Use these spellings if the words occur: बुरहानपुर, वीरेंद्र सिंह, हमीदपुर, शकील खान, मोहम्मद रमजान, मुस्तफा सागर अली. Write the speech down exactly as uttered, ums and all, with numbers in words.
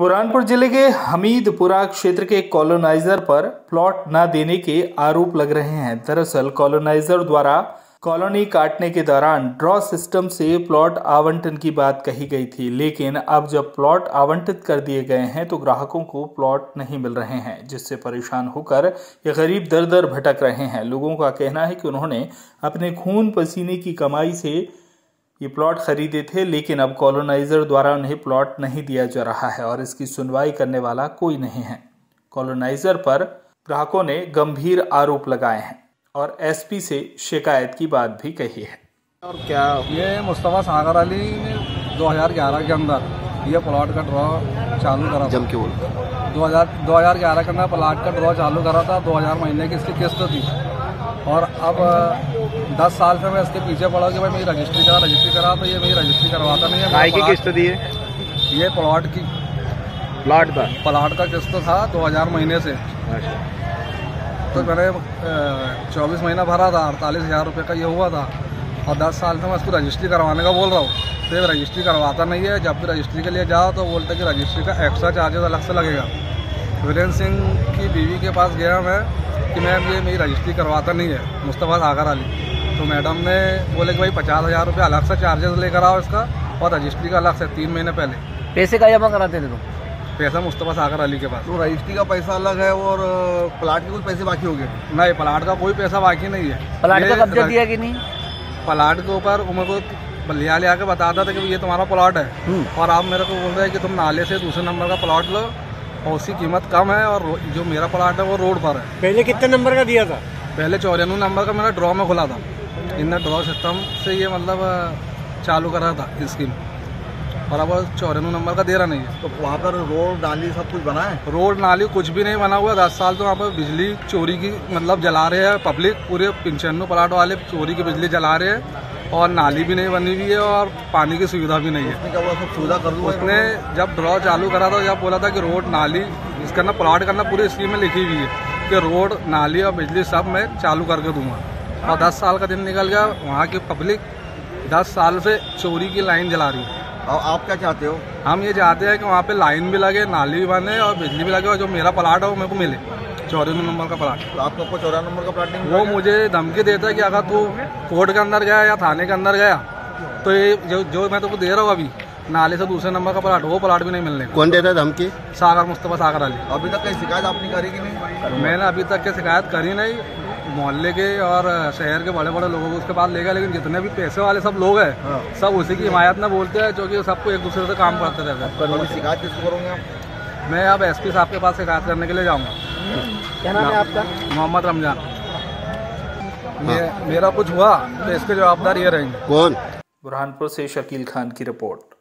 बुरहानपुर जिले के हमीदपुरा क्षेत्र के कॉलोनाइजर पर प्लॉट न देने के आरोप लग रहे हैं। दरअसल कॉलोनाइजर द्वारा कॉलोनी काटने के दौरान ड्रॉ सिस्टम से प्लॉट आवंटन की बात कही गई थी, लेकिन अब जब प्लॉट आवंटित कर दिए गए हैं तो ग्राहकों को प्लॉट नहीं मिल रहे हैं, जिससे परेशान होकर ये गरीब दर दर भटक रहे हैं। लोगों का कहना है कि उन्होंने अपने खून पसीने की कमाई से ये प्लॉट खरीदे थे, लेकिन अब कॉलोनाइजर द्वारा उन्हें प्लॉट नहीं दिया जा रहा है और इसकी सुनवाई करने वाला कोई नहीं है। कॉलोनाइजर पर ग्राहकों ने गंभीर आरोप लगाए हैं और एसपी से शिकायत की बात भी कही है। और क्या ये मुस्तफा सागर अली ने दो हज़ार ग्यारह के अंदर ये प्लॉट का ड्रॉ चालू करा, जम के बोल दो हज़ार ग्यारह के अंदर प्लॉट का ड्रॉ चालू करा था। दो हज़ार महीने की इसकी किस्त थी और अब दस साल से मैं इसके पीछे पड़ा कि भाई मेरी रजिस्ट्री करा रजिस्ट्री करा तो ये मेरी रजिस्ट्री करवाता नहीं है। भाई की किस्त दी है ये प्लॉट की प्लॉट का प्लॉट का किस्त था दो हज़ार महीने से, तो मैंने चौबीस महीना भरा था, अड़तालीस हज़ार रुपये का ये हुआ था और दस साल से मैं इसको रजिस्ट्री करवाने का बोल रहा हूँ तो ये रजिस्ट्री करवाता नहीं है। जब भी रजिस्ट्री के लिए जाओ तो बोलते कि रजिस्ट्री का एक्स्ट्रा चार्जेस अलग से लगेगा। वीरेंद्र सिंह की बीवी के पास गया मैं कि मैम ये मेरी रजिस्ट्री करवाता नहीं है मुस्तफा सागर अली, तो मैडम ने बोले कि भाई पचास हज़ार रुपये अलग से चार्जेस लेकर आओ इसका और रजिस्ट्री का अलग से। तीन महीने पहले पैसे का जमा कराते थे तुम तो? पैसा मुस्तफा सागर अली के पास, तो रजिस्ट्री का पैसा अलग है और प्लाट के कुछ पैसे बाकी हो गए। नहीं, प्लाट का कोई पैसा बाकी नहीं है। प्लाट का कब्जा दिया कि नहीं? प्लाट के ऊपर मेरे को लिया लिया के बताता था कि ये तुम्हारा प्लाट है और आप मेरे को बोल रहे हैं कि तुम नाले से दूसरे नंबर का प्लाट लो और उसकी कीमत कम है और जो मेरा प्लाट है वो रोड पर है। पहले कितने नंबर का दिया था? पहले चौरानवे नंबर का मेरा ड्रॉ में खुला था। इन ड्रॉ सिस्टम से ये मतलब चालू कर रहा था स्कीम और अब चौरानवे नंबर का दे रहा नहीं है। तो वहाँ पर रोड नाली सब कुछ बना है? रोड नाली कुछ भी नहीं बना हुआ। दस साल तो वहाँ पर बिजली चोरी की मतलब जला रहे हैं पब्लिक, पूरे पंचानवे प्लाट वाले चोरी की बिजली जला रहे हैं और नाली भी नहीं बनी हुई है और पानी की सुविधा भी नहीं है। क्या सब सुविधा कर लूँ? उसने जब ड्रॉ चालू करा था जब बोला था कि रोड नाली इसका ना प्लाट करना पूरी स्कीम में लिखी हुई है कि रोड नाली और बिजली सब मैं चालू करके दूँगा और दस साल का दिन निकल गया। वहाँ की पब्लिक दस साल से चोरी की लाइन जला रही है। और आप क्या चाहते हो? हम ये चाहते हैं कि वहाँ पे लाइन भी लगे, नाली भी बने और बिजली भी लगे और जो मेरा प्लाट है वो मेरे को मिले, चौरानवे नंबर का प्लाट। तो आप लोग को चौरानवे नंबर का प्लाट नहीं? वो मुझे धमकी देता है कि अगर तू कोर्ट के अंदर गया या थाने के अंदर गया तो ये जो जो मैं तुमको तो दे रहा हूँ अभी नाले से दूसरे नंबर का प्लाट, वो प्लाट भी नहीं मिलने। कौन देता है धमकी? सागर मुस्तफा सागर अली। अभी तक कहीं शिकायत आपने करी कि नहीं? मैंने अभी तक क्या शिकायत करी नहीं, मोहल्ले के और शहर के बड़े बड़े लोगों को उसके पास ले गया, लेकिन जितने भी पैसे वाले सब लोग हैं हाँ। सब उसी की हिमायत में बोलते हैं जो कि सबको एक दूसरे से काम करते रहते हैं। शिकायत किसको करूँगा मैं? अब एसपी साहब के पास शिकायत करने के लिए जाऊँगा। क्या नाम है आपका? मोहम्मद रमजान। मेरा कुछ हुआ तो इसके जवाबदार ये रहेंगे। कौन? बुरहानपुर से शकील खान की रिपोर्ट।